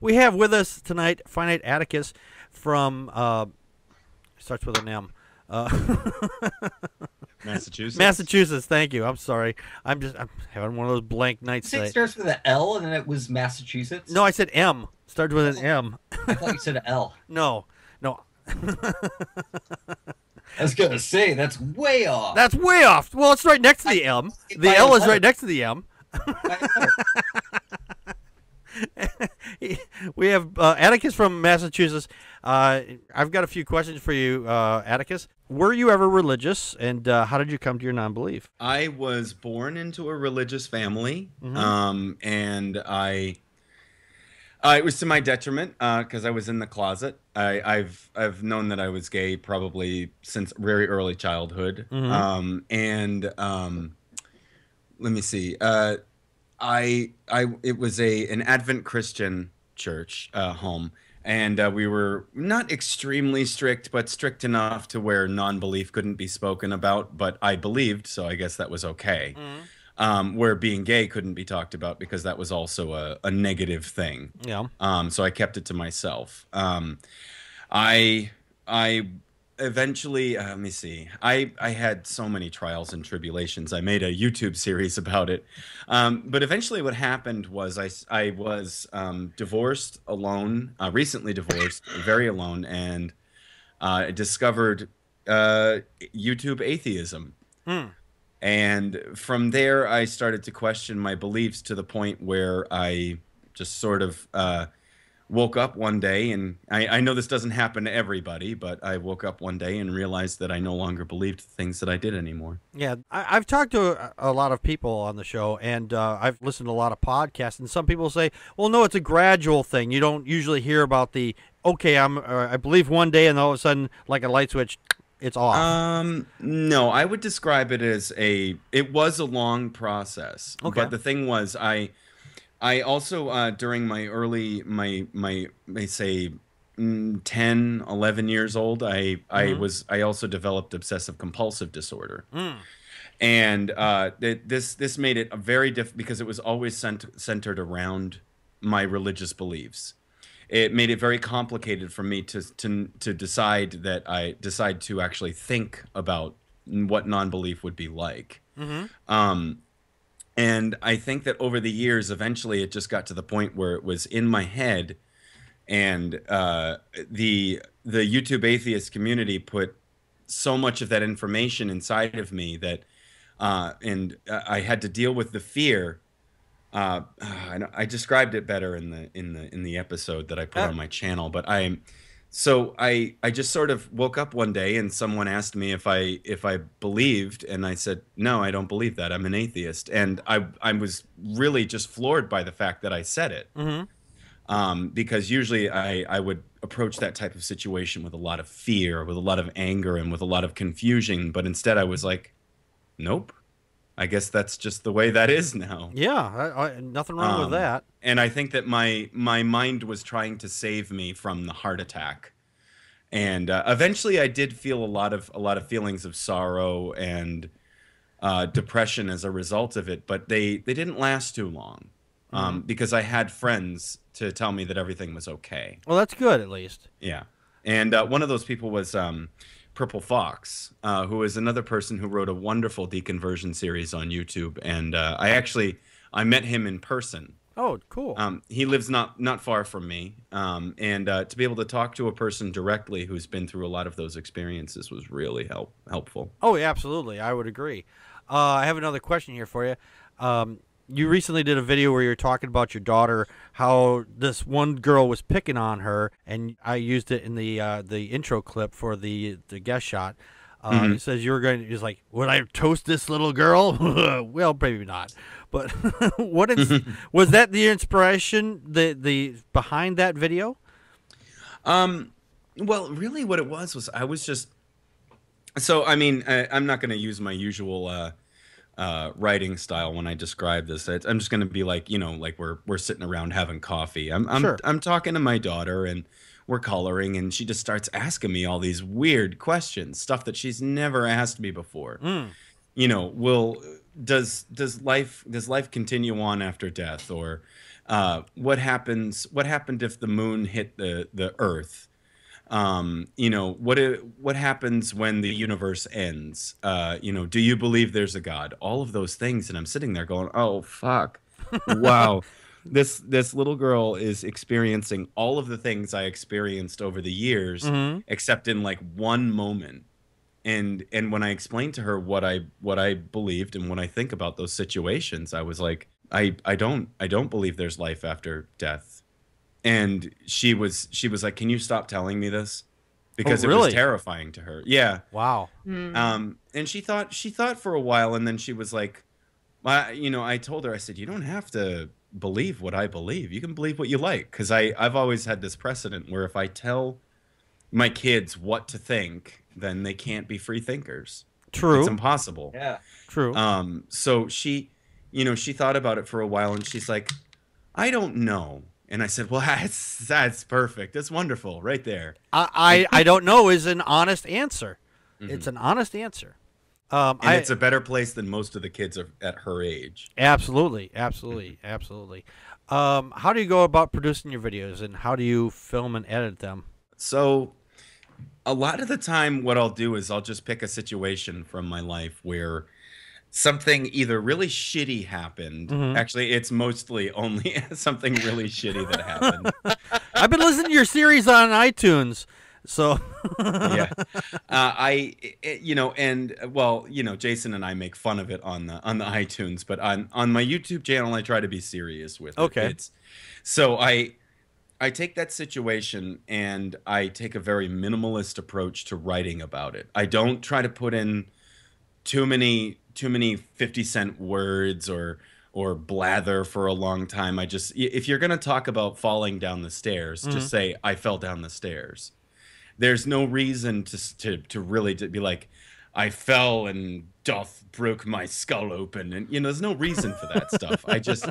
We have with us tonight Finite Atticus from, starts with an M. Massachusetts. Massachusetts, thank you. I'm sorry. I'm having one of those blank nights. It starts with an L and then it was Massachusetts? No, I said M. Starts with an M. I thought you said L. No, no. I was going to say, that's way off. That's way off. Well, it's right next to the M. The L is right next to the M. We have Atticus from Massachusetts. I've got a few questions for you, Atticus. Were you ever religious, and how did you come to your non-belief? I was born into a religious family, and it was to my detriment because I was in the closet. I've known that I was gay probably since very early childhood, let me see. It was an Advent Christian church home, and we were not extremely strict, but strict enough to where non-belief couldn't be spoken about. But I believed, so I guess that was okay. Where being gay couldn't be talked about because that was also a negative thing. Yeah. So I kept it to myself. I eventually, let me see, I had so many trials and tribulations. I made a YouTube series about it. But eventually what happened was I was divorced, alone, recently divorced, very alone, and discovered YouTube atheism. And from there, I started to question my beliefs to the point where I just sort of... woke up one day, and I know this doesn't happen to everybody, but I woke up one day and realized that I no longer believed the things that I did anymore. Yeah, I've talked to a lot of people on the show, and I've listened to a lot of podcasts, and some people say, well, no, it's a gradual thing. You don't usually hear about the, okay, I believe one day, and all of a sudden, like a light switch, it's off. No, I would describe it as it was a long process. Okay. But the thing was, I also, during my early, let's say, 10, 11 years old, I also developed obsessive compulsive disorder. And this made it very difficult because it was always centered around my religious beliefs. It made it very complicated for me to decide that to actually think about what non-belief would be like. And I think that over the years, eventually it just got to the point where it was in my head, and the YouTube atheist community put so much of that information inside of me that, and I had to deal with the fear. I described it better in the episode that I put on my channel, but I just sort of woke up one day and someone asked me if I believed, and I said, no, I don't believe that. I'm an atheist. And I was really just floored by the fact that I said it. Because usually I would approach that type of situation with a lot of fear, with a lot of anger, and with a lot of confusion. But instead I was like, nope. I guess that's just the way that is now. Yeah, nothing wrong with that. And I think that my mind was trying to save me from the heart attack, and eventually I did feel a lot of feelings of sorrow and depression as a result of it. But they didn't last too long, because I had friends to tell me that everything was okay. Well, that's good at least. Yeah, and one of those people was. Purple Fox, who is another person who wrote a wonderful deconversion series on YouTube, and I met him in person. Oh, cool. He lives not far from me, and to be able to talk to a person directly who's been through a lot of those experiences was really helpful. Oh, yeah, absolutely, I would agree. I have another question here for you. You recently did a video where you were talking about your daughter, how this one girl was picking on her, and I used it in the intro clip for the guest shot. It says you were going to, like, would I toast this little girl? Well, maybe not. But what is, was that the inspiration the behind that video? Well, really what it was I was just, so I mean, I'm not going to use my usual writing style when I describe this. I'm just going to be like, you know, like we're sitting around having coffee. I'm talking to my daughter and we're coloring, and she just starts asking me all these weird questions, stuff that she's never asked me before. You know, does life continue on after death, or What happened if the moon hit the Earth? You know, what happens when the universe ends? You know, do you believe there's a God? All of those things. And I'm sitting there going, oh, fuck. Wow. This little girl is experiencing all of the things I experienced over the years, mm-hmm. except in like one moment. And when I explained to her what I believed and what I think about those situations, I was like, I don't believe there's life after death. And she was like, "Can you stop telling me this?" Because it was terrifying to her. Yeah. Wow. Mm. And she thought for a while, and then she was like, well, you know, I told her, I said, "You don't have to believe what I believe. You can believe what you like." Because I've always had this precedent where if I tell my kids what to think, then they can't be free thinkers. True. It's impossible. Yeah. True. So she, you know, she thought about it for a while, and she's like, "I don't know." And I said, "Well, that's perfect. That's wonderful right there." I don't know is an honest answer. Mm-hmm. It's an honest answer. And it's a better place than most of the kids are at her age. Absolutely. Absolutely. Absolutely. How do you go about producing your videos, and how do you film and edit them? So a lot of the time what I'll do is I'll just pick a situation from my life where something either really shitty happened. Mm-hmm. Actually, it's mostly only something really shitty that happened. I've been listening to your series on iTunes. So yeah, you know, and well, you know, Jason and I make fun of it on the iTunes, but on my YouTube channel, I try to be serious with it. Okay. So I take that situation and I take a very minimalist approach to writing about it. I don't try to put in too many 50-cent words or blather for a long time. I just, if you're going to talk about falling down the stairs, mm-hmm. just say, "I fell down the stairs." There's no reason to really be like, "I fell and doth broke my skull open," and you know, there's no reason for that stuff. I just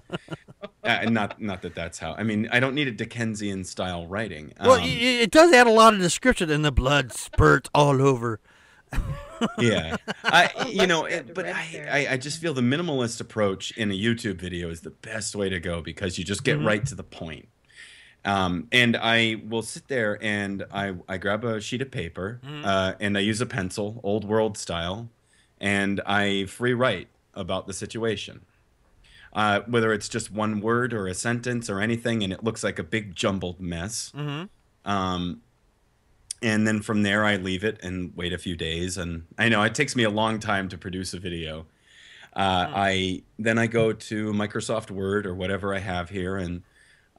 not that that's how. I mean, I don't need a Dickensian style writing. Well, it does add a lot of description, and the blood spurts all over. Yeah, I just feel the minimalist approach in a YouTube video is the best way to go, because you just get mm-hmm. right to the point. And I will sit there and I grab a sheet of paper, mm. And I use a pencil, old world style, and I free write about the situation. Whether it's just one word or a sentence or anything, and it looks like a big jumbled mess. Mm-hmm. And then from there I leave it and wait a few days. And I know it takes me a long time to produce a video. Then I go to Microsoft Word or whatever I have here, and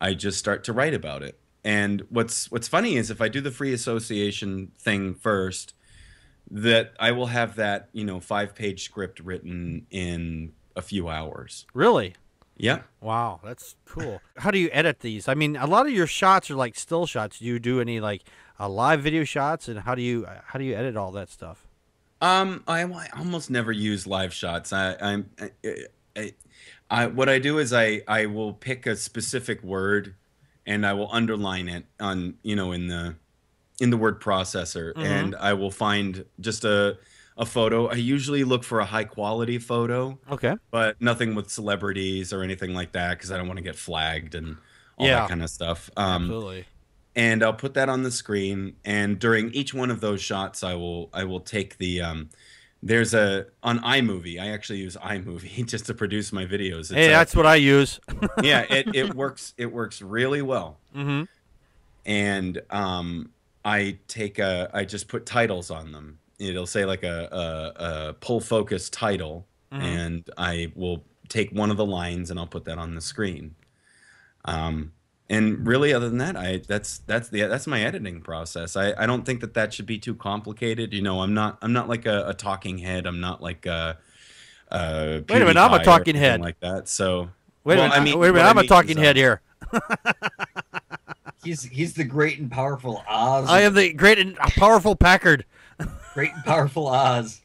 I just start to write about it. And what's funny is if I do the free association thing first, that I will have that, you know, 5-page script written in a few hours. Really? Yeah. Wow, that's cool. How do you edit these? I mean, a lot of your shots are like still shots. Do you do any like live video shots, and how do you edit all that stuff? I almost never use live shots. What I do is I will pick a specific word, and I will underline it on, you know, in the word processor, mm-hmm. and I will find just a photo. I usually look for a high quality photo, okay, but nothing with celebrities or anything like that, because I don't want to get flagged and all that kind of stuff. Absolutely. And I'll put that on the screen, and during each one of those shots, I will take the there's on iMovie. I actually use iMovie just to produce my videos. It's that's what I use. Yeah, it works really well. Mm-hmm. And I just put titles on them. It'll say like a pull focus title, mm-hmm. and I will take one of the lines and I'll put that on the screen. And really, other than that, that's my editing process. I don't think that should be too complicated. You know, I'm not like a talking head. I'm not like a wait a minute, I'm a talking head like that. So wait a minute, I'm a talking head here. He's the great and powerful Oz. I am the great and powerful Packard. Great and powerful Oz.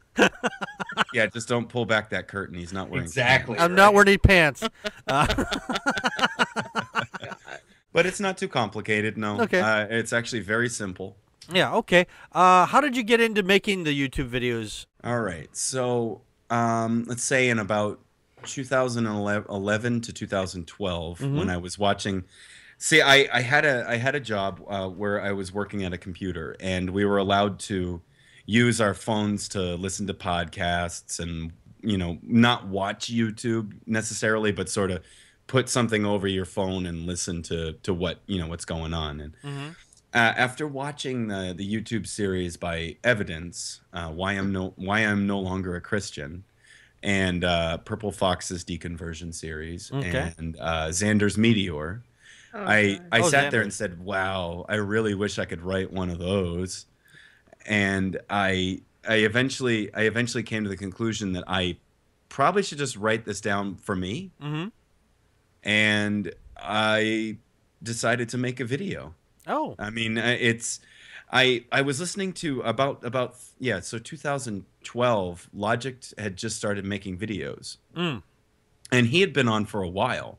Yeah, just don't pull back that curtain. He's not wearing exactly. Pants. I'm not wearing any pants. But it's not too complicated, no. Okay. It's actually very simple. Yeah, okay. How did you get into making the YouTube videos? All right, so let's say in about 2011 to 2012 mm-hmm. when I was watching. See, I had a job where I was working at a computer, and we were allowed to use our phones to listen to podcasts and, you know, not watch YouTube necessarily, but sort of put something over your phone and listen to what, you know, what's going on. And mm-hmm. After watching the YouTube series by Evidence, Why I'm No Longer a Christian, and Purple Fox's Deconversion series, okay. and Xander's Meteor, oh, I sat there and said, wow, I really wish I could write one of those. And I eventually came to the conclusion that I probably should just write this down for me. Mm-hmm. And I decided to make a video. Oh. I mean, it's I was listening to about yeah, so 2012 Logic had just started making videos. Mm. And he had been on for a while.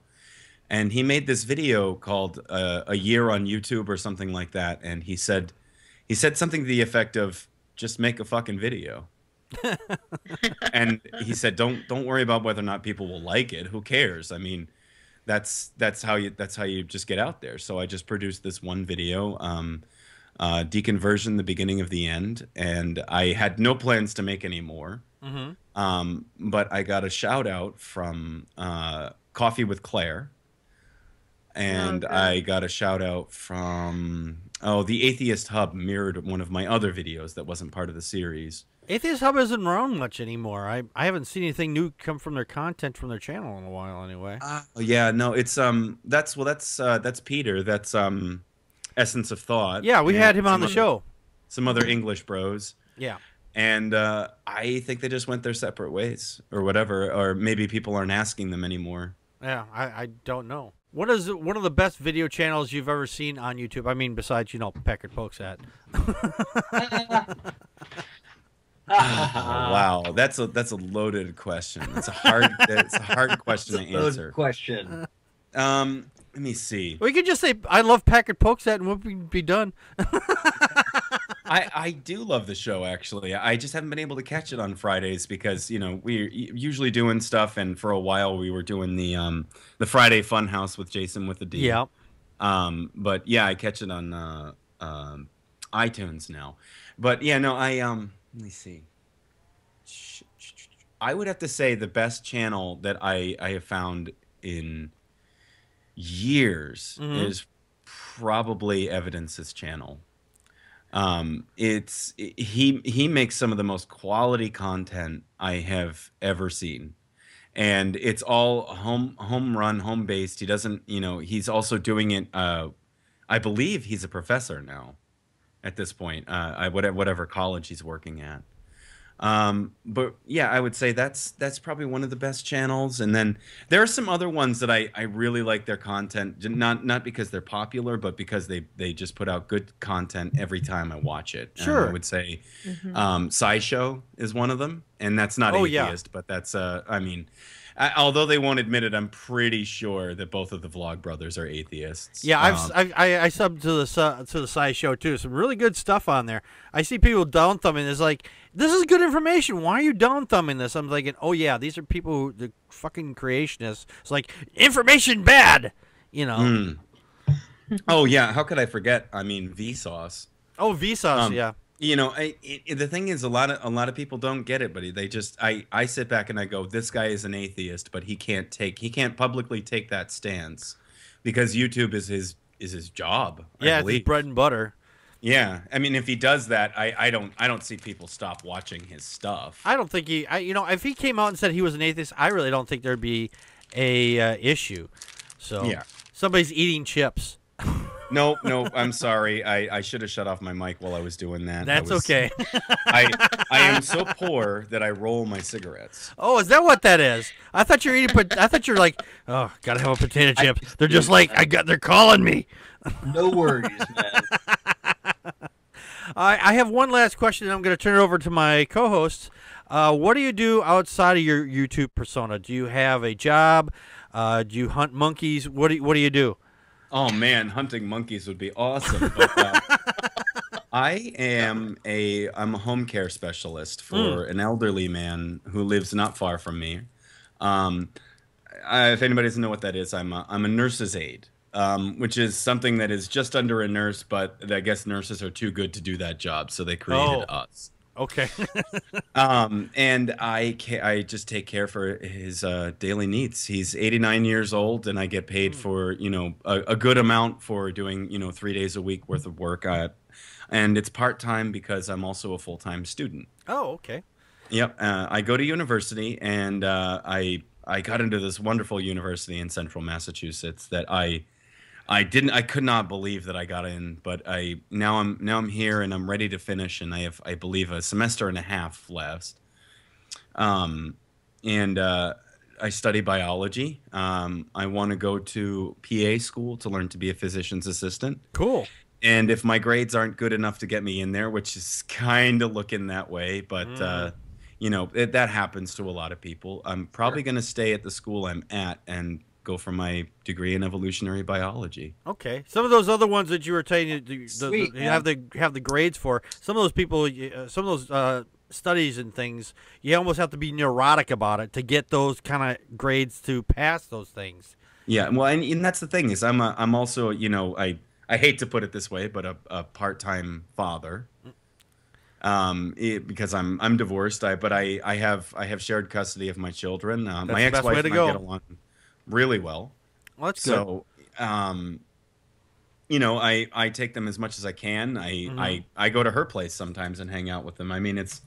And he made this video called A Year on YouTube or something like that, and he said something to the effect of, just make a fucking video. And he said, don't worry about whether or not people will like it. Who cares? I mean, that's how you just get out there. So I just produced this one video, Deconversion, the Beginning of the End, and I had no plans to make any more. Mm-hmm. But I got a shout out from Coffee with Claire. And okay. I got a shout out from, the Atheist Hub mirrored one of my other videos that wasn't part of the series. Atheist Hub isn't around much anymore. I haven't seen anything new come from their content from their channel in a while anyway. Yeah, no, it's, that's Peter. That's, Essence of Thought. Yeah, we had him on the show. Some other English bros. Yeah. And I think they just went their separate ways or whatever, or maybe people aren't asking them anymore. Yeah, I don't know. What is one of the best video channels you've ever seen on YouTube? I mean, besides, you know, Packard Pokes At. Wow, that's a loaded question. That's a hard question to answer. Question. Let me see. We could just say I love Packard Pokes At, and we'll be done. I do love the show, actually. I just haven't been able to catch it on Fridays because, you know, we're usually doing stuff, and for a while we were doing the Friday Funhouse with Jason with the D. Yeah. But yeah, I catch it on iTunes now. But yeah, no, let me see. I would have to say the best channel that I have found in years mm-hmm. is probably Evidence's channel. He makes some of the most quality content I have ever seen, and it's all home based. He doesn't, you know, he's also doing it. I believe he's a professor now at this point, whatever college he's working at. But yeah, I would say that's probably one of the best channels. And then there are some other ones that I really like their content, not because they're popular, but because they just put out good content every time I watch it. Sure. I would say mm-hmm. SciShow is one of them, and that's not atheist, yeah. but that's I mean, although they won't admit it, I'm pretty sure that both of the Vlogbrothers are atheists. Yeah, I subbed to the SciShow too. Some really good stuff on there. I see people down thumbing. It's like, this is good information. Why are you down thumbing this? I'm thinking, oh yeah, these are people who the fucking creationists. It's like, information bad, you know. Mm. Oh yeah, how could I forget? I mean, Vsauce. Oh, Vsauce, yeah. You know, the thing is, a lot of people don't get it, but they just I sit back and I go, this guy is an atheist, but he can't publicly take that stance because YouTube is his job. Yeah, it's his bread and butter. Yeah, I mean, if he does that, I don't see people stop watching his stuff. I don't think you know, if he came out and said he was an atheist, I really don't think there'd be a issue. So yeah, somebody's eating chips. No, I'm sorry. I should have shut off my mic while I was doing that. Okay. I am so poor that I roll my cigarettes. Oh, is that what that is? I thought you're eating. I thought you're like, oh, gotta have a potato chip. They're just like, they're calling me. No worries, man. I have one last question, and I'm going to turn it over to my co-hosts. What do you do outside of your YouTube persona? Do you have a job? Do you hunt monkeys? What do you do? Oh, man, hunting monkeys would be awesome. But, I'm a home care specialist for an elderly man who lives not far from me. If anybody doesn't know what that is, I'm a nurse's aide, which is something that is just under a nurse, but I guess nurses are too good to do that job, so they created us. Okay. And I just take care for his daily needs. He's 89 years old, and I get paid for, you know, a good amount for doing, you know, 3 days a week worth of work. And it's part-time because I'm also a full-time student. Oh, okay. Yep. I go to university, and I got into this wonderful university in central Massachusetts that I could not believe that I got in, but now I'm here and I'm ready to finish, and I have, I believe, a semester and a half left. I study biology. I want to go to PA school to learn to be a physician's assistant. Cool. And if my grades aren't good enough to get me in there, which is kind of looking that way, but you know, that happens to a lot of people. I'm probably going to stay at the school I'm at and go for my degree in evolutionary biology. Okay. Some of those other ones that you were telling you have the grades for, some of those people, some of those studies and things, you almost have to be neurotic about it to get those kind of grades to pass those things. Yeah. Well, and that's the thing is I'm also, you know, I hate to put it this way, but a part-time father. Because I'm divorced, but I have shared custody of my children. My ex-wife and I get along really well. Well, that's good. So, you know, I take them as much as I can. I go to her place sometimes and hang out with them. I mean, it's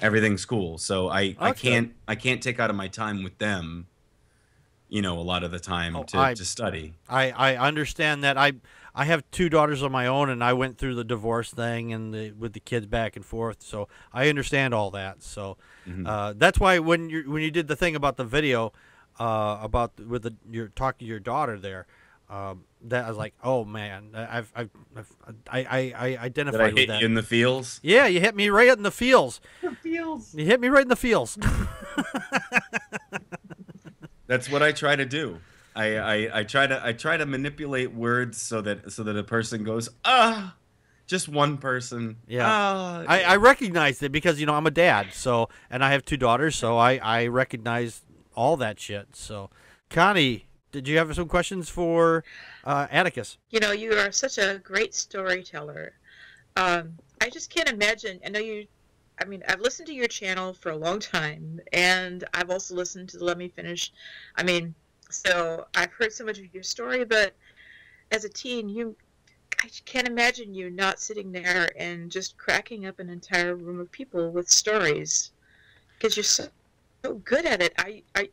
everything's cool. So I can't take out of my time with them, you know, a lot of the time to study. I understand that. I have two daughters of my own, and I went through the divorce thing and with the kids back and forth. So I understand all that. So that's why when you did the thing about the video, talk to your daughter there, that I was like, oh man, I identified with that. Did I hit you in the feels? Yeah, you hit me right in the feels. The feels. You hit me right in the feels. That's what I try to do. I try to manipulate words so that a person goes, ah, just one person. Yeah. Ah. I recognize it because, you know, I'm a dad, so, and I have two daughters, so I recognize all that shit. So Connie, did you have some questions for Atticus? You know, you are such a great storyteller. I just can't imagine. I know you, I mean, I've listened to your channel for a long time, and I've also listened to the Let Me Finish. I mean, so I've heard so much of your story, but as a teen, I can't imagine you not sitting there and just cracking up an entire room of people with stories, because you're so good at it.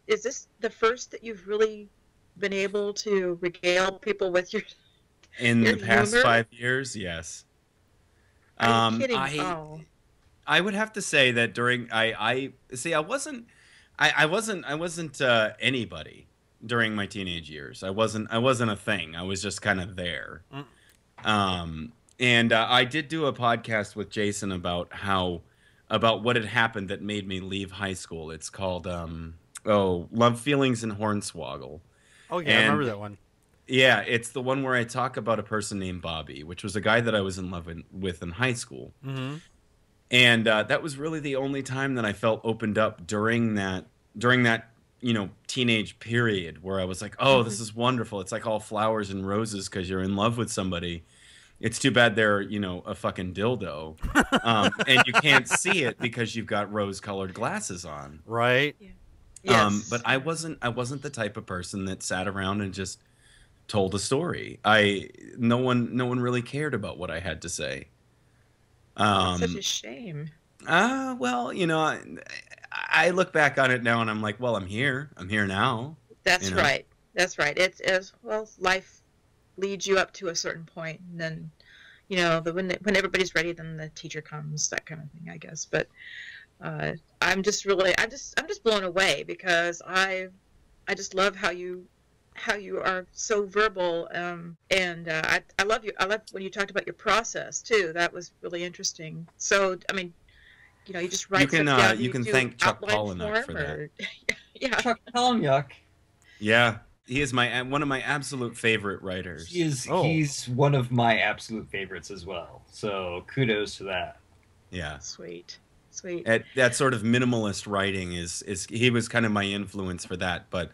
Is this the first that you've really been able to regale people with your humor? The past 5 years? Yes. Are you kidding? I would have to say that during I wasn't anybody during my teenage years. I wasn't a thing. I was just kind of there. I did do a podcast with Jason about what had happened that made me leave high school. It's called Love, Feelings, and Hornswoggle. Oh yeah, I remember that one. Yeah, it's the one where I talk about a person named Bobby, which was a guy that I was in love with in high school. And that was really the only time that I felt opened up during that, you know, teenage period where I was like, oh, this is wonderful. It's like all flowers and roses because you're in love with somebody. It's too bad they're, you know, a fucking dildo. And you can't see it because you've got rose-colored glasses on. Right. Yeah. Yes. But I wasn't the type of person that sat around and just told a story. No one really cared about what I had to say. That's such a shame. Well, you know, I look back on it now and I'm like, well, I'm here now. That's right. That's right. It's well, life leads you up to a certain point, and then, you know, when everybody's ready, then the teacher comes, that kind of thing, I guess. But I'm just blown away because I just love how you are so verbal, I love you. I love when you talked about your process too. That was really interesting. So I mean, you know, you just write. You can thank Chuck Palahniuk for that. Yeah, Chuck Palahniuk. Yeah, he is one of my absolute favorite writers. He's one of my absolute favorites as well. So kudos to that. Yeah, sweet. Sweet. That sort of minimalist writing is he was kind of my influence for that. But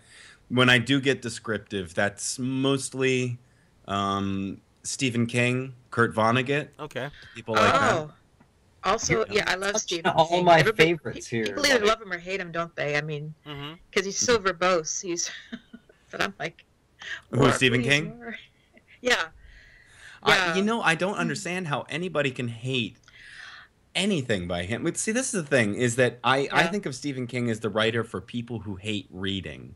when I do get descriptive, that's mostly Stephen King, Kurt Vonnegut. Okay. People like that. Also, yeah, I love Stephen King. All my favorites here. People either love him or hate him, don't they? I mean, because he's so verbose. He's, but I'm like, who, Stephen King? Yeah. You know, I don't understand how anybody can hate anything by him. See, this is the thing, is that I think of Stephen King as the writer for people who hate reading.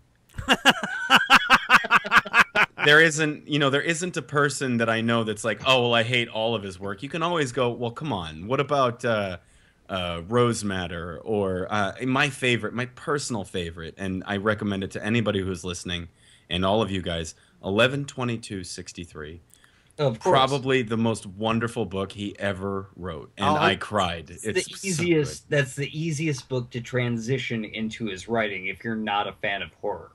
There isn't a person that I know that's like, oh, well, I hate all of his work. You can always go, well, come on, what about Rose Matter, or my personal favorite, and I recommend it to anybody who's listening and all of you guys, 11/22/63. Of course. Probably the most wonderful book he ever wrote, and I cried. It's the easiest. So that's the easiest book to transition into his writing if you're not a fan of horror.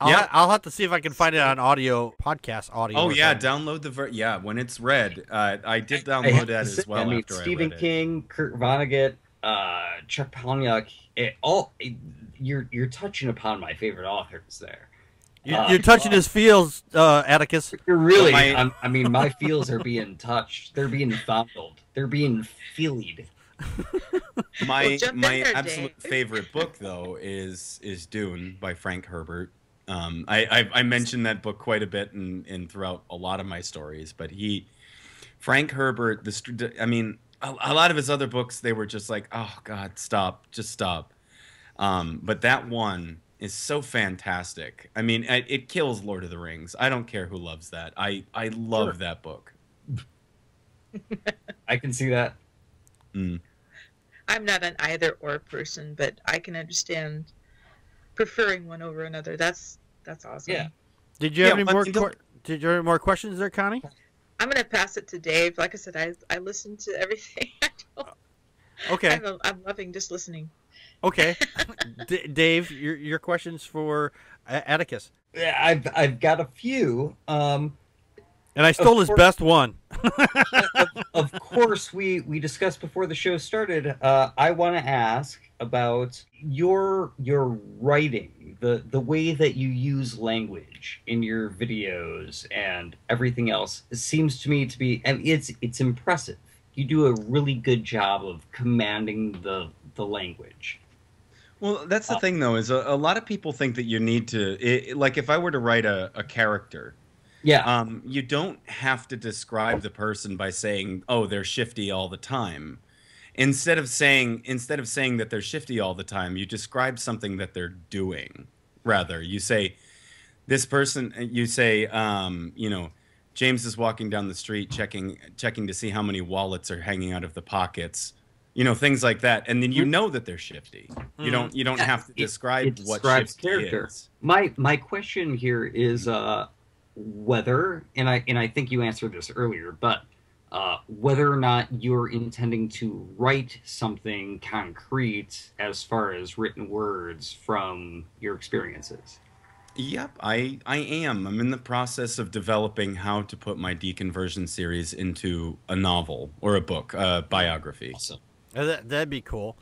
I'll have to see if I can find it on podcast audio. Oh yeah, download the when it's read. I did download that as well. I mean, after Stephen King, Kurt Vonnegut, Chuck Palahniuk. You're touching upon my favorite authors there. You're touching his feels, Atticus. You're really. My feels are being touched. They're being fondled. They're being feelied. My absolute favorite book, though, is Dune by Frank Herbert. I mentioned that book quite a bit and throughout a lot of my stories. But Frank Herbert. A lot of his other books, they were just like, oh God, stop, just stop. But that one is so fantastic. I mean, it kills Lord of the Rings. I don't care who loves that. I love that book. I can see that. Mm. I'm not an either or person, but I can understand preferring one over another. That's awesome. Yeah. Did you have any more questions there, Connie? I'm gonna pass it to Dave. Like I said, I listen to everything. Okay. I'm loving just listening. Okay, Dave, your questions for Atticus. Yeah, I've got a few, and I stole his best one. Of course, we discussed before the show started. I want to ask about your writing, the way that you use language in your videos and everything else. It seems to me to be, and it's impressive. You do a really good job of commanding the language. Well, that's the thing, though, is a lot of people think that you need to, like if I were to write a character, you don't have to describe the person by saying, oh, they're shifty all the time. Instead of saying that they're shifty all the time, you describe something that they're doing. Rather, you say, this person, you say, you know, James is walking down the street checking to see how many wallets are hanging out of the pockets. You know, things like that, and then you know that they're shifty. Mm-hmm. You don't have to describe what shifty character is. My question here is whether, and I think you answered this earlier, but whether or not you're intending to write something concrete as far as written words from your experiences. Yep, I am. I'm in the process of developing how to put my deconversion series into a novel or a book, a biography. Awesome. That'd be cool.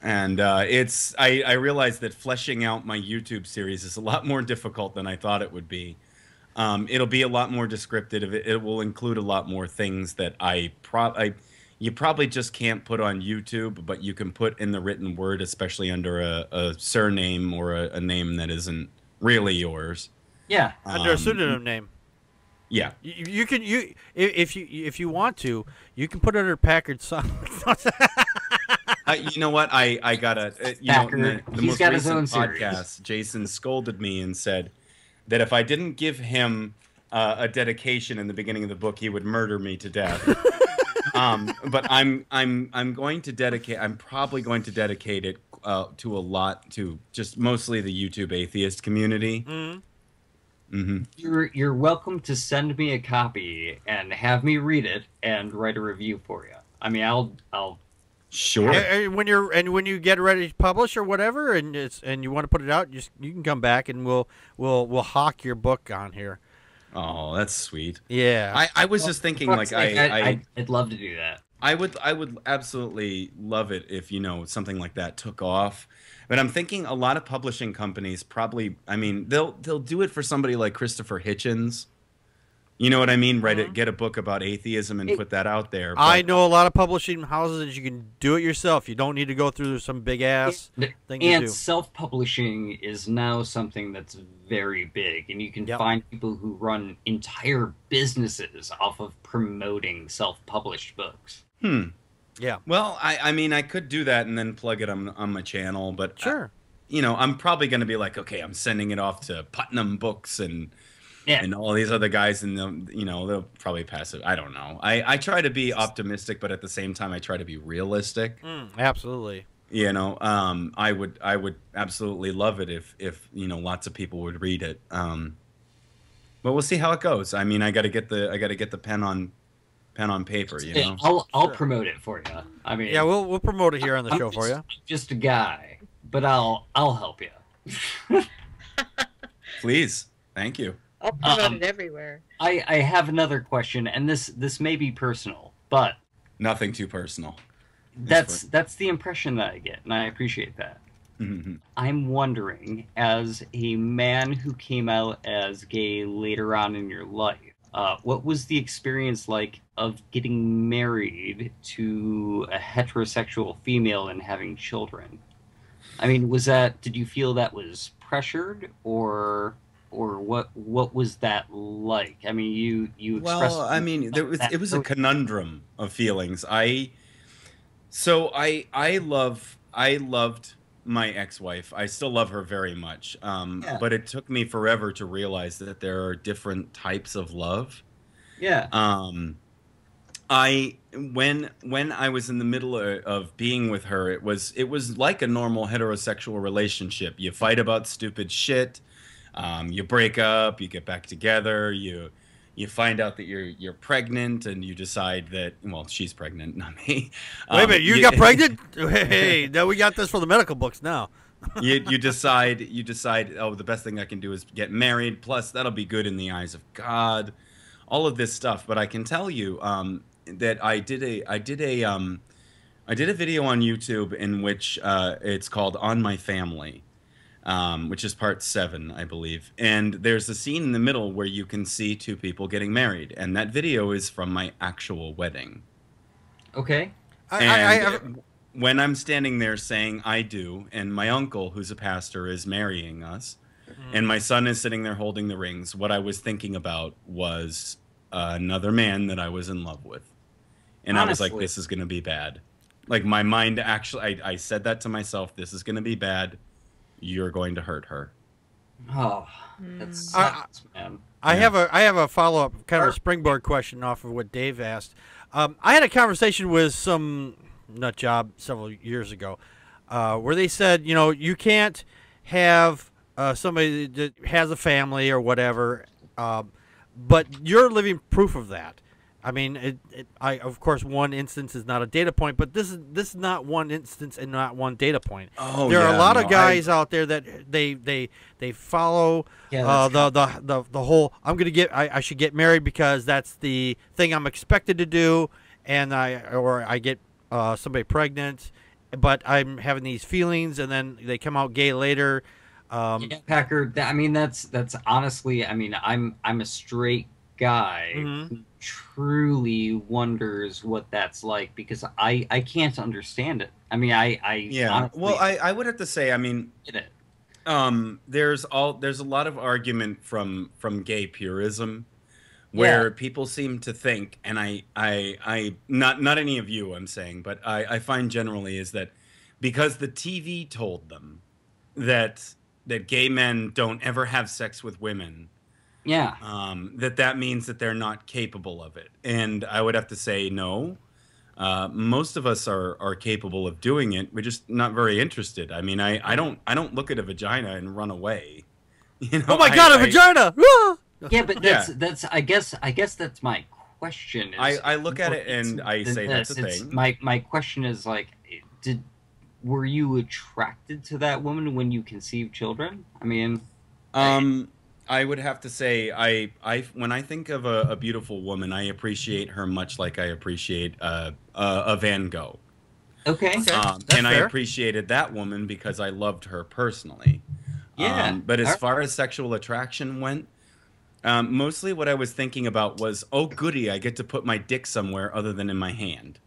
And I realized that fleshing out my YouTube series is a lot more difficult than I thought it would be. It'll be a lot more descriptive. It will include a lot more things that you probably just can't put on YouTube, but you can put in the written word, especially under a surname or a name that isn't really yours. Yeah, under a pseudonym name. Yeah, you can if you want to, you can put it under Packard Son. You know what? I gotta. The most got his own podcast. Series. Jason scolded me and said that if I didn't give him a dedication in the beginning of the book, he would murder me to death. But I'm going to dedicate. I'm probably going to dedicate it to just mostly the YouTube atheist community. Mm-hmm. Mm-hmm. You're welcome to send me a copy and have me read it and write a review for you. I mean, I'll sure. And when you get ready to publish or whatever, and you want to put it out, you can come back and we'll hawk your book on here. Oh, that's sweet. Yeah, I was just thinking, like I'd love to do that. I would absolutely love it if, you know, something like that took off. But I'm thinking a lot of publishing companies probably, I mean, they'll do it for somebody like Christopher Hitchens. You know what I mean? Write it, get a book about atheism and put that out there. But I know a lot of publishing houses that you can do it yourself. You don't need to go through some big ass thing to do. And self-publishing is now something that's very big, and you can find people who run entire businesses off of promoting self-published books. Hmm. Yeah. Well, I mean, I could do that and then plug it on my channel, but you know, I'm probably going to be like, okay, I'm sending it off to Putnam Books and. Yeah. And all these other guys, and you know, they'll probably pass it. I don't know. I try to be optimistic, but at the same time, I try to be realistic. Mm, absolutely. You know, I would absolutely love it if you know, lots of people would read it. But we'll see how it goes. I mean, I got to get the pen on paper. You know, I'll promote it for you. I mean, yeah, we'll promote it here on the show for you. Just a guy, but I'll help you. Please, thank you. I'll promote it everywhere. I have another question, and this may be personal, but nothing too personal. That's the impression that I get, and I appreciate that. Mm-hmm. I'm wondering, as a man who came out as gay later on in your life, what was the experience like of getting married to a heterosexual female and having children? I mean, was that? Did you feel that was pressured, or what was that like? I mean, you expressed. Well, I mean, it was a conundrum of feelings. I loved my ex-wife. I still love her very much. But it took me forever to realize that there are different types of love. Yeah. When I was in the middle of being with her, it was like a normal heterosexual relationship. You fight about stupid shit. You break up, you get back together, you find out that you're pregnant, and you decide that, well, she's pregnant, not me. Wait a minute, you got pregnant? Hey, now we got this for the medical books now. you decide, oh, the best thing I can do is get married, plus that'll be good in the eyes of God, all of this stuff. But I can tell you that I did a video on YouTube in which it's called On My Family. Which is part 7, I believe. And there's a scene in the middle where you can see two people getting married. And that video is from my actual wedding. Okay. When I'm standing there saying, I do, and my uncle, who's a pastor, is marrying us, and my son is sitting there holding the rings, what I was thinking about was another man that I was in love with. And honestly, I was like, this is going to be bad. Like, my mind actually, I said that to myself, this is going to be bad. You're going to hurt her. Oh, that's man. I have a follow-up, kind of a springboard question off of what Dave asked. I had a conversation with some nut job several years ago, where they said, you know, you can't have somebody that has a family or whatever, but you're living proof of that. I mean, of course, one instance is not a data point, but this is not one instance and not one data point. Oh, there are a lot of guys out there that they follow the whole I should get married because that's the thing I'm expected to do, and I get somebody pregnant, but I'm having these feelings, and then they come out gay later. Yeah, Packard, I mean, that's honestly, I mean, I'm a straight guy. Mm-hmm. Truly wonders what that's like, because I can't understand it. I mean, honestly, well, I would have to say, I mean, there's a lot of argument from gay purism, where people seem to think, and not any of you, I'm saying, but I find generally is that because the TV told them that gay men don't ever have sex with women. Yeah. That means that they're not capable of it. And I would have to say, no, most of us are capable of doing it. We're just not very interested. I mean, I don't look at a vagina and run away. You know, oh my God, a vagina! Yeah, but that's I guess that's my question. Is, I look at it and I say that's the thing. My question is, like, were you attracted to that woman when you conceived children? I mean, I would have to say, I when I think of a beautiful woman, I appreciate her much like I appreciate a Van Gogh. Okay. And fair. I appreciated that woman because I loved her personally. Yeah. But as far as sexual attraction went, mostly what I was thinking about was, oh, goody, I get to put my dick somewhere other than in my hand.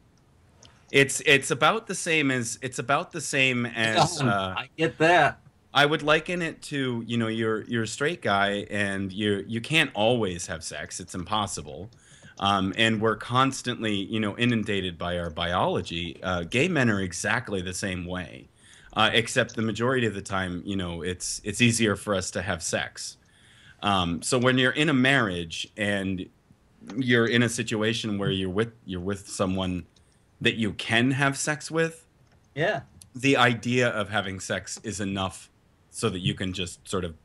It's about the same as I get that. I would liken it to, you know, you're a straight guy and you can't always have sex. It's impossible. And we're constantly, you know, inundated by our biology. Gay men are exactly the same way, except the majority of the time, you know, it's easier for us to have sex. So when you're in a marriage and you're in a situation where you're with someone that you can have sex with, yeah, the idea of having sex is enough so that you can just sort of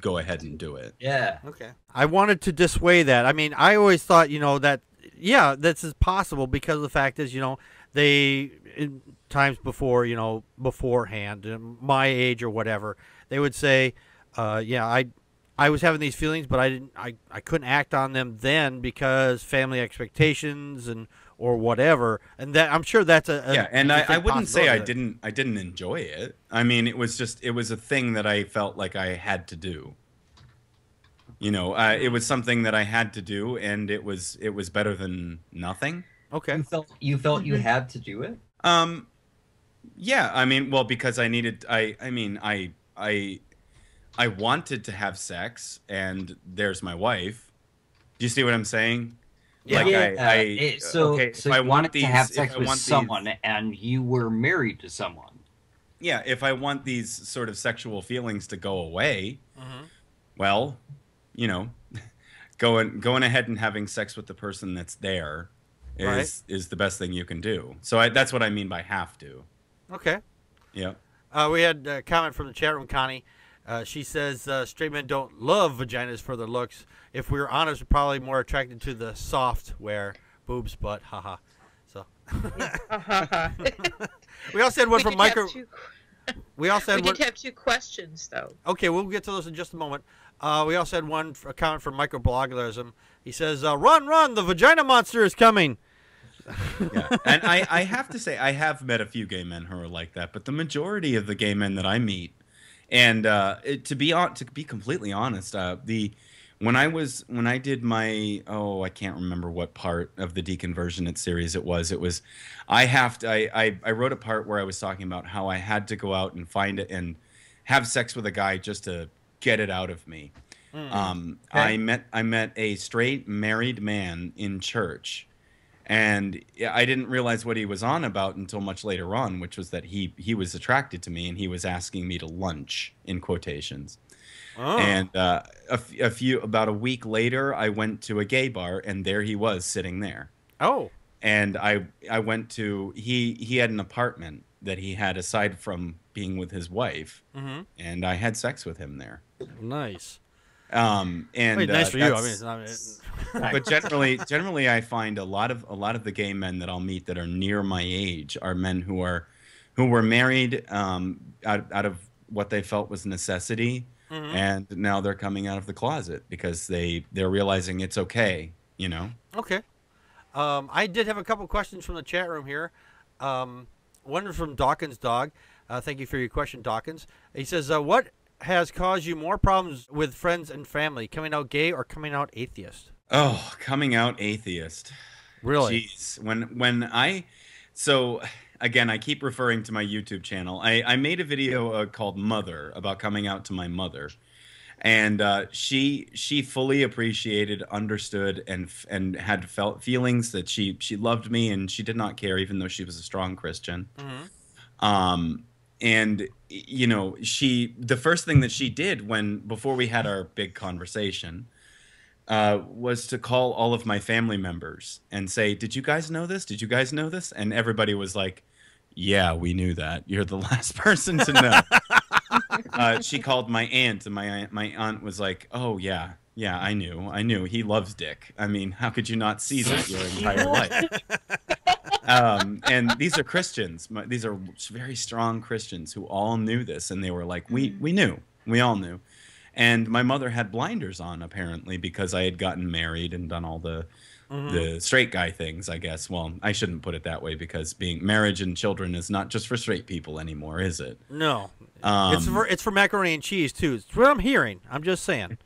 go ahead and do it. Yeah. Okay. I wanted to dissuade that. I mean, I always thought, you know, that, yeah, this is possible because the fact is, you know, they, in times before, you know, beforehand, my age or whatever, they would say, yeah, I was having these feelings, but I couldn't act on them then because family expectations and or whatever. And that, I'm sure that's a yeah. And I wouldn't say I didn't enjoy it. I mean, it was a thing that I felt like I had to do. You know, it was something that I had to do, and it was better than nothing. Okay. You felt you had to do it. Yeah. I mean, well, because I needed. I wanted to have sex, and there's my wife. Do you see what I'm saying? Yeah. Like so I wanted to have sex with someone, and you were married to someone. Yeah, if I want these sort of sexual feelings to go away, mm-hmm. well, you know, going ahead and having sex with the person that's there is right. is the best thing you can do. So that's what I mean by have to. Okay. Yeah. We had a comment from the chat room, Connie. She says, straight men don't love vaginas for their looks. If we were honest, we're probably more attracted to the software, boobs, butt, haha. So we also had one from Micro. We also had have two questions though. Okay, we'll get to those in just a moment. We also had a comment from Microbloggerism. He says, "Run, run! The vagina monster is coming." Yeah. And I have to say, I have met a few gay men who are like that, but the majority of the gay men that I meet. And to be completely honest, when I did my I can't remember what part of the deconversionist series it was I wrote a part where I was talking about how I had to go out and find it and have sex with a guy just to get it out of me. Mm. Okay. I met a straight married man in church. And I didn't realize what he was on about until much later on, which was that he was attracted to me and he was asking me to lunch, in quotations. Oh. And about a week later, I went to a gay bar and there he was sitting there. Oh. And I went to he had an apartment that he had aside from being with his wife, mm-hmm. and I had sex with him there. Nice. And wait, nice for you. I mean, but generally, I find a lot of the gay men that I'll meet that are near my age are men who were married out of what they felt was necessity, mm-hmm. and now they're coming out of the closet because they're realizing it's okay, you know. Okay. I did have a couple questions from the chat room here. One from Dawkins Dog. Thank you for your question, Dawkins. He says, "What has caused you more problems with friends and family, coming out gay or coming out atheist?" Oh, coming out atheist. Really? Jeez. So again, I keep referring to my YouTube channel. I made a video called Mother about coming out to my mother. And she fully appreciated, understood, and had felt feelings that she loved me and she did not care, even though she was a strong Christian. Mm-hmm. And you know, the first thing that she did before we had our big conversation was to call all of my family members and say, "Did you guys know this? Did you guys know this?" And everybody was like, "Yeah, we knew that. You're the last person to know." She called my aunt, and my aunt was like, "Oh yeah, yeah, I knew. He loves dick. I mean, how could you not see that your entire life?" And these are Christians. These are very strong Christians who all knew this, and they were like, "We knew. We all knew." And my mother had blinders on, apparently, because I had gotten married and done all the the straight guy things, I guess. Well, I shouldn't put it that way, because being marriage and children is not just for straight people anymore, is it? No. It's for macaroni and cheese, too. It's what I'm hearing. I'm just saying.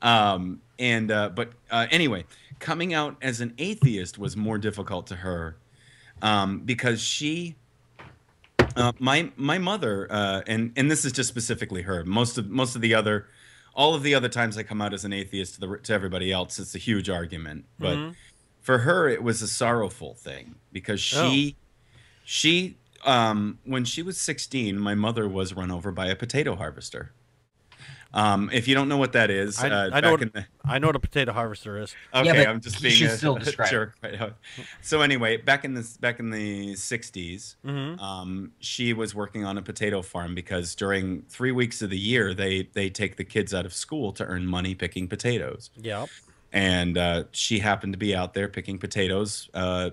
Anyway, coming out as an atheist was more difficult to her because she... my mother, and this is just specifically her. All of the other times I come out as an atheist to everybody else, it's a huge argument. But for her, it was a sorrowful thing because when she was 16, my mother was run over by a potato harvester. If you don't know what that is, I know what a potato harvester is. Okay, yeah, I'm just being a jerk. Right. So anyway, back in the 60s, she was working on a potato farm because during 3 weeks of the year they take the kids out of school to earn money picking potatoes. Yeah. And she happened to be out there picking potatoes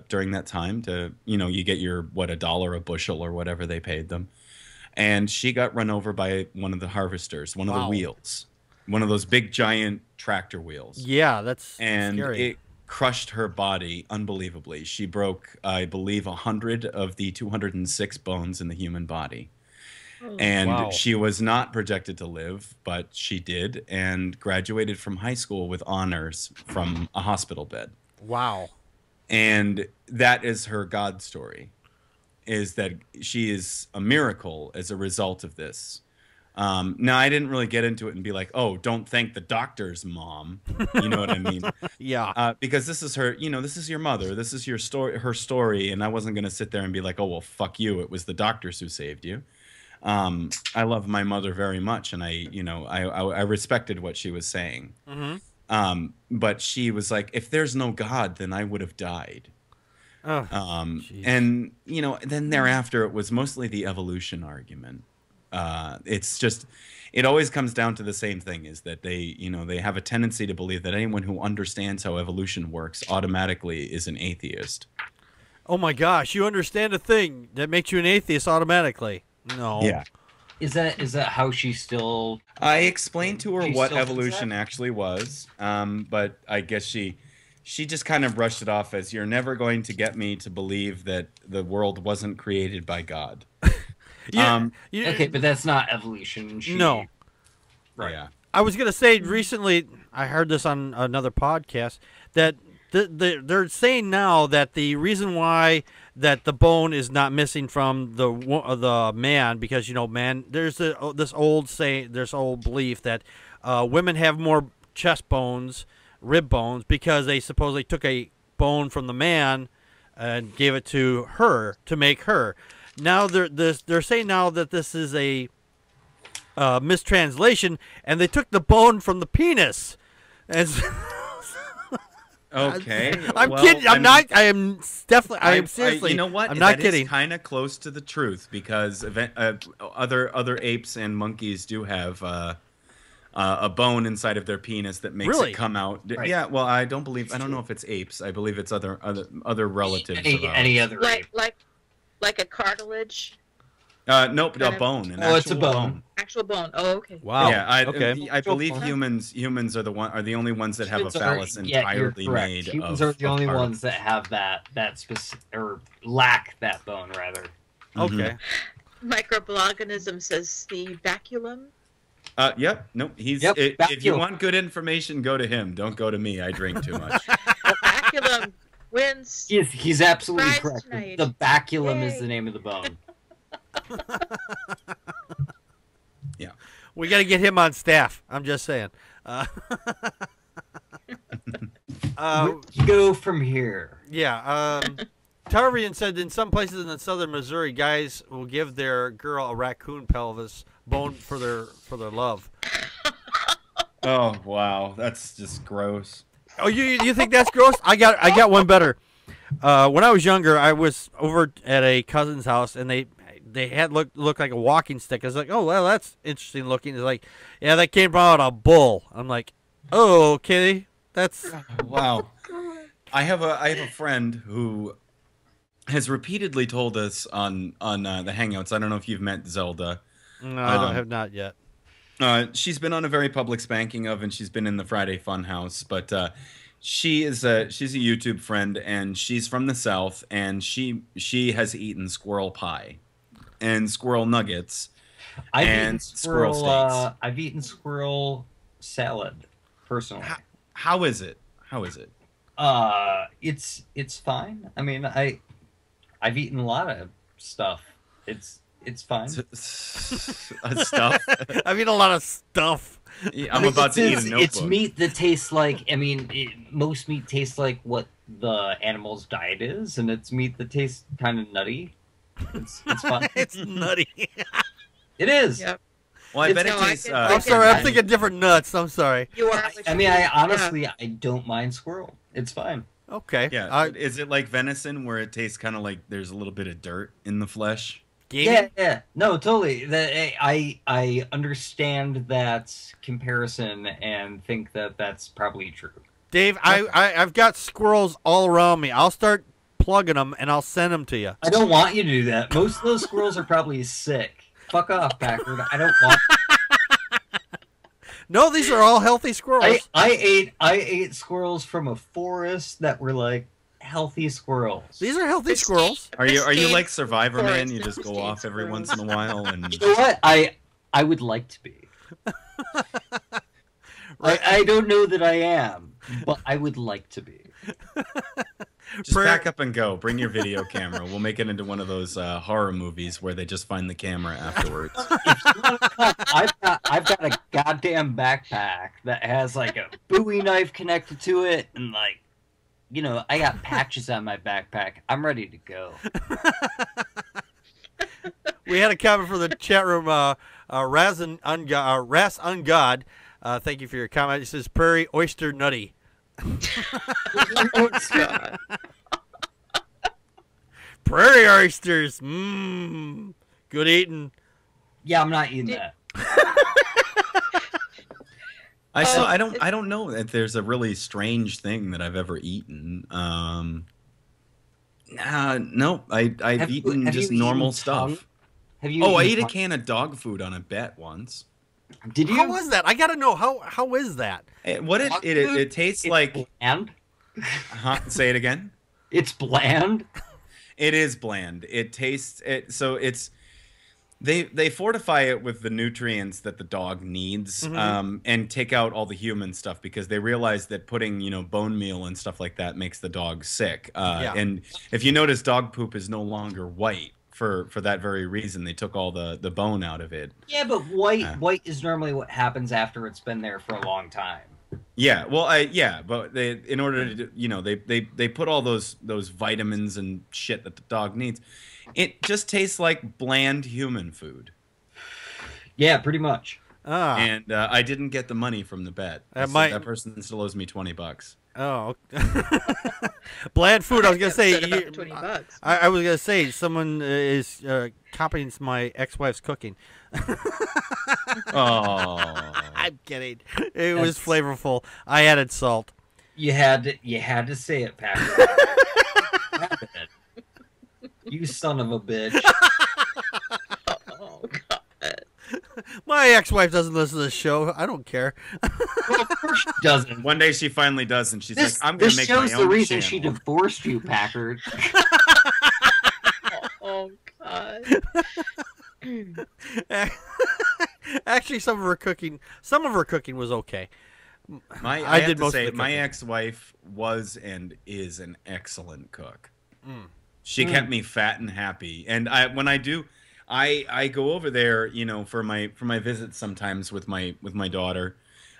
during that time to, you know, you get your $1 a bushel or whatever they paid them. And she got run over by one of the harvesters, one of the wheels, one of those big giant tractor wheels. Yeah, that's scary. It crushed her body unbelievably. She broke, I believe, 100 of the 206 bones in the human body. And she was not projected to live, but she did, and graduated from high school with honors from a hospital bed. Wow. And that is her God story. Is that she is a miracle as a result of this. Now, I didn't really get into it and be like, oh, don't thank the doctors, Mom. You know what I mean? Yeah. Because this is her, you know, this is your mother. This is your story, her story. And I wasn't going to sit there and be like, oh, well, fuck you. It was the doctors who saved you. I love my mother very much. And I respected what she was saying. But she was like, if there's no God, then I would have died. Oh, and, you know, then thereafter it was mostly the evolution argument. It's just, it always comes down to the same thing, is that they have a tendency to believe that anyone who understands how evolution works automatically is an atheist. Oh, my gosh. You understand a thing that makes you an atheist automatically. No. Yeah. Is that how she still... I explained to her what evolution actually was, but I guess she just kind of brushed it off as, you're never going to get me to believe that the world wasn't created by God. Yeah, okay, but that's not evolution. No. Right. Yeah. I was going to say, recently, I heard this on another podcast, that they're saying now that the reason why that the bone is not missing from the man, because, you know, man, there's this old belief that women have more chest bones, rib bones, because they supposedly took a bone from the man and gave it to her to make her. Now they're saying now that this is a mistranslation, and they took the bone from the penis. And okay, I'm kidding. I am seriously. You know what? I'm not kidding. Kind of close to the truth, because other apes and monkeys do have. A bone inside of their penis that makes it come out. Right. Yeah, well, I don't know if it's apes. I believe it's other relatives. Any other ape. Like a cartilage? Nope, a bone. It's a bone. Actual bone. Oh, okay. Wow. Yeah, I believe humans are the only ones that have a phallus entirely made of. Humans are the only ones that have that specific, or lack that bone rather. Okay. Microbloganism says the baculum. Yep. Nope. If you want good information, go to him. Don't go to me. I drink too much. The baculum wins. Yes, he's absolutely correct. Tonight. The baculum is the name of the bone. Yeah. We got to get him on staff. I'm just saying. Where do you go from here? Yeah. Tarvian said in some places in southern Missouri, guys will give their girl a raccoon pelvis bone for their love. Oh wow, that's just gross. Oh, you think that's gross? I got one better. When I was younger, I was over at a cousin's house, and they had looked like a walking stick. I was like, oh well, that's interesting looking. It's like, yeah, that came out a bull. I'm like, oh okay, that's wow. I have a friend who has repeatedly told us on the Hangouts. I don't know if you've met Zelda. No, I have not yet. She's been on a very public spanking of, and she's been in the Friday Funhouse, but she's a YouTube friend, and she's from the South, and she has eaten squirrel pie and squirrel nuggets. I've eaten squirrel salad personally. How is it? How is it? It's fine. I mean, I've eaten a lot of stuff. It's fine. Stuff. I've eaten a lot of stuff. Yeah, I'm about to eat a notebook. It's meat that tastes like, I mean, most meat tastes like what the animal's diet is, and it's meat that tastes kind of nutty. It's fun. It's nutty. It is. Yep. Well, I'm sorry. I'm thinking different nuts. I'm sorry. You are. I mean, I honestly, I don't mind squirrel. It's fine. Okay. Yeah. Is it like venison, where it tastes kind of like there's a little bit of dirt in the flesh? Yeah. Yeah. No, totally. I understand that comparison and think that that's probably true. Dave, I've got squirrels all around me. I'll start plugging them and I'll send them to you. I don't want you to do that. Most of those squirrels are probably sick. Fuck off, Packard. I don't want. No, these are all healthy squirrels. I ate squirrels from a forest that were like healthy squirrels. These are healthy squirrels. Are you like Survivor Man? You just go off every once in a while and. You know what? I would like to be. Right. I don't know that I am, but I would like to be. Just pack up and go. Bring your video camera. We'll make it into one of those horror movies where they just find the camera afterwards. I've got a goddamn backpack that has like a Bowie knife connected to it, and like, you know, I got patches on my backpack. I'm ready to go. We had a comment from the chat room. Ras Ungod. Thank you for your comment. It says Prairie Oyster Nutty. Oh, God. Prairie oysters, good eating. Yeah, I'm not eating that. I don't know if there's a really strange thing that I've ever eaten. No, I've eaten just normal stuff. Have you? Oh, I ate a can of dog food on a bet once. Did you? How was that? I gotta know how is that? It tastes like bland. Say it again. It's bland. It is bland. It tastes it. So it's they fortify it with the nutrients that the dog needs, and take out all the human stuff because they realize that putting bone meal and stuff like that makes the dog sick. And if you notice, dog poop is no longer white. For that very reason, they took all the bone out of it. Yeah, but white is normally what happens after it's been there for a long time. Yeah, well, but they, in order to, they put all those vitamins and shit that the dog needs. It just tastes like bland human food. Yeah, pretty much. And I didn't get the money from the bet. That person still owes me $20. Oh, bland food. I was gonna say. $20. I was gonna say someone is copying my ex-wife's cooking. Oh, I'm kidding. It was flavorful. I added salt. You had to say it, Patrick. You son of a bitch. Oh God. My ex-wife doesn't listen to the show. I don't care. Well, of course she doesn't. One day she finally does, and she's like, "I'm going to make my own channel." This show's the reason she divorced you, Packard. Oh God. Actually, some of her cooking was okay. I have to say, my ex-wife was and is an excellent cook. She kept me fat and happy, and when I go over there, for my visits sometimes with my daughter,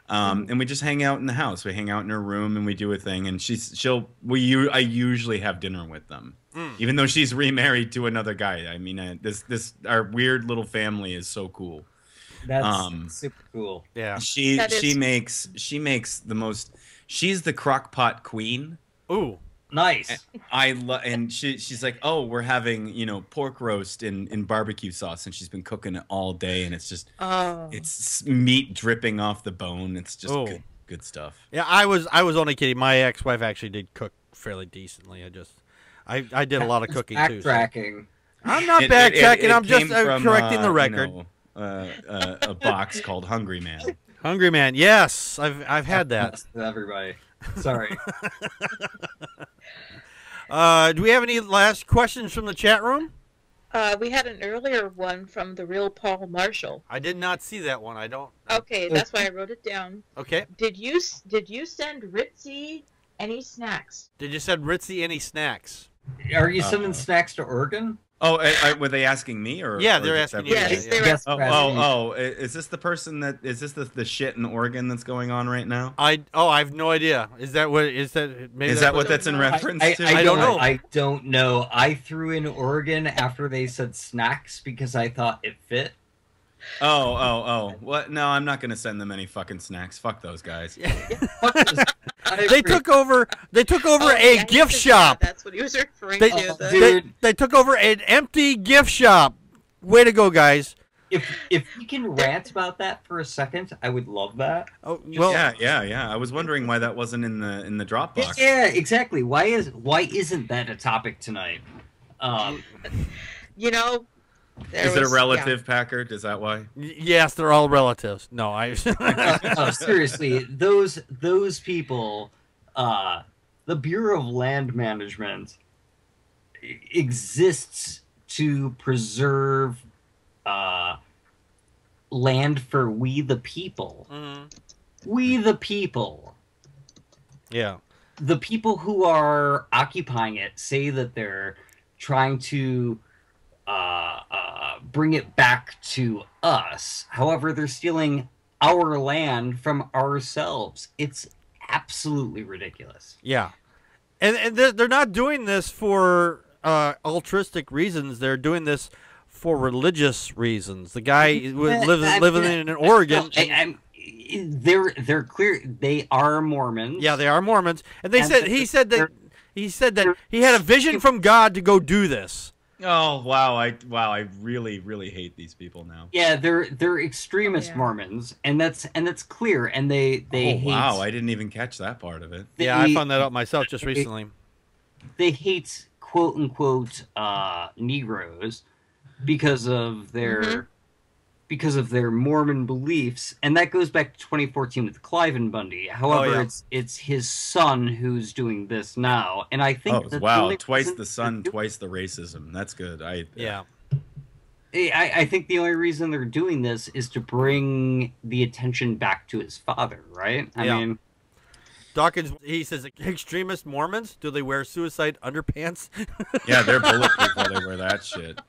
and we just hang out in the house. We hang out in her room and we do a thing. And I usually have dinner with them, even though she's remarried to another guy. I mean, our weird little family is so cool. That's super cool. Yeah, she makes the most. She's the crock pot queen. Ooh. Nice. And she's like, "Oh, we're having, pork roast in barbecue sauce," and she's been cooking it all day, and it's just it's meat dripping off the bone. It's just good stuff. Yeah, I was only kidding. My ex-wife actually did cook fairly decently. I did a lot of cooking too. Backtracking. So. I'm not backtracking. I'm just correcting the record. a box called Hungry Man. Hungry Man, yes, I've had that. Everybody, sorry. Do we have any last questions from the chat room? We had an earlier one from the real Paul Marshall. I did not see that one. I don't. Okay, that's why I wrote it down. Okay. Did you send Ritzy any snacks? Did you send Ritzy any snacks? Are you sending snacks to Oregon? Oh, were they asking me? Or yeah, they're asking you. Yes, yeah. Yes. Oh, is this the person that is this the shit in Oregon that's going on right now? I have no idea. Is that what that's in reference to? I don't know. I don't know. I threw in Oregon after they said snacks because I thought it fit. Oh! What? No, I'm not going to send them any fucking snacks. Fuck those guys. They took over. They took over a gift shop. That's what he was referring to. They took over an empty gift shop. Way to go, guys! If you can rant about that for a second, I would love that. Oh well, yeah. I was wondering why that wasn't in the Dropbox. Yeah, exactly. Why isn't that a topic tonight? You know. Is it a relative, yeah. Packard? Is that why? Yes, they're all relatives. No, I. No, seriously, those people, the Bureau of Land Management exists to preserve land for we the people. Mm-hmm. We the people. Yeah. The people who are occupying it say that they're trying to. Bring it back to us. However, they're stealing our land from ourselves. It's absolutely ridiculous. Yeah, and they're not doing this for altruistic reasons. They're doing this for religious reasons. The guy living in Oregon. They're clear. They are Mormons. Yeah, they are Mormons. And he said that he had a vision from God to go do this. Oh wow! I really, really hate these people now. Yeah, they're extremist Mormons, and that's clear. And they hate, wow! I didn't even catch that part of it. I found that out myself just recently. They hate quote unquote Negroes because of their Mormon beliefs, and that goes back to 2014 with Cliven Bundy. However, it's his son who's doing this now, and I think twice the son, twice the racism. That's good. I think the only reason they're doing this is to bring the attention back to his father, right? I mean, Dawkins, he says, extremist Mormons, do they wear suicide underpants? Yeah, they're bulletproof while they wear that shit.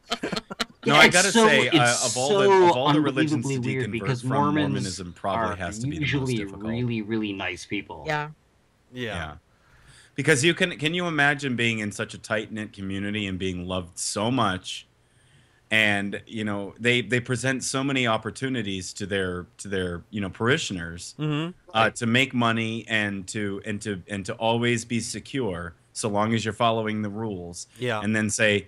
No, I gotta say, of all the religions to deconvert from, Mormonism probably has to be the most difficult. Usually, really, really nice people. Yeah. Because you can you imagine being in such a tight knit community and being loved so much, and you know they present so many opportunities to their parishioners to make money and to always be secure so long as you're following the rules. Yeah, and then say.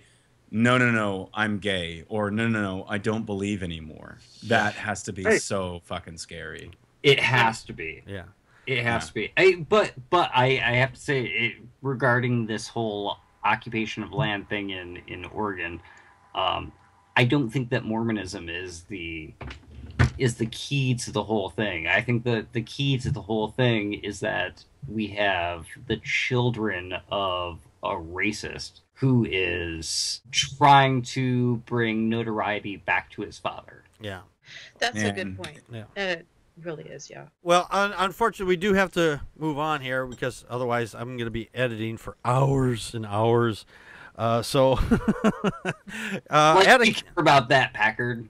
No, I'm gay, or no, I don't believe anymore. That has to be so fucking scary. It has to be. Yeah. It has to be. But I have to say, regarding this whole occupation of land thing in Oregon, I don't think that Mormonism is the key to the whole thing. I think that the key to the whole thing is that we have the children of a racist who is trying to bring notoriety back to his father. Yeah. That's a good point. Yeah. It really is, yeah. Well, unfortunately, we do have to move on here because otherwise I'm going to be editing for hours and hours. So Atticus, about that, Packard.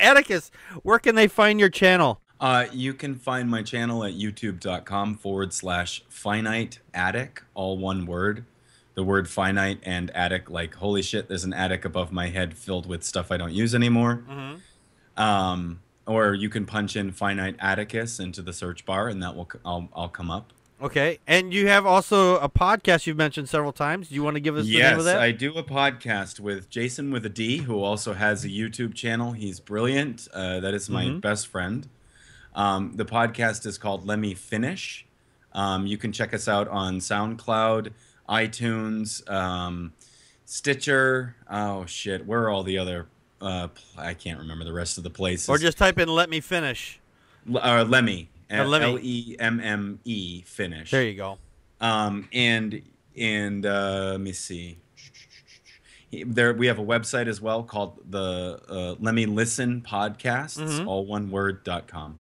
Atticus, where can they find your channel? You can find my channel at youtube.com/finiteattic, all one word. The word finite and attic, like, holy shit, there's an attic above my head filled with stuff I don't use anymore. Mm-hmm. Or you can punch in Finite Atticus into the search bar, and that will I'll come up. Okay. And you have also a podcast you've mentioned several times. Do you want to give us the name of that? Yes, I do a podcast with Jason with a D, who also has a YouTube channel. He's brilliant. That is my best friend. The podcast is called Let Me Finish. You can check us out on SoundCloud, iTunes, Stitcher. Oh shit, where are all the other I can't remember the rest of the places. Or just type in Let Me Finish. Lemmy. Lemme Finish. There you go. Let me see. There we have a website as well called the Let Me Listen Podcast. It's all one word .com.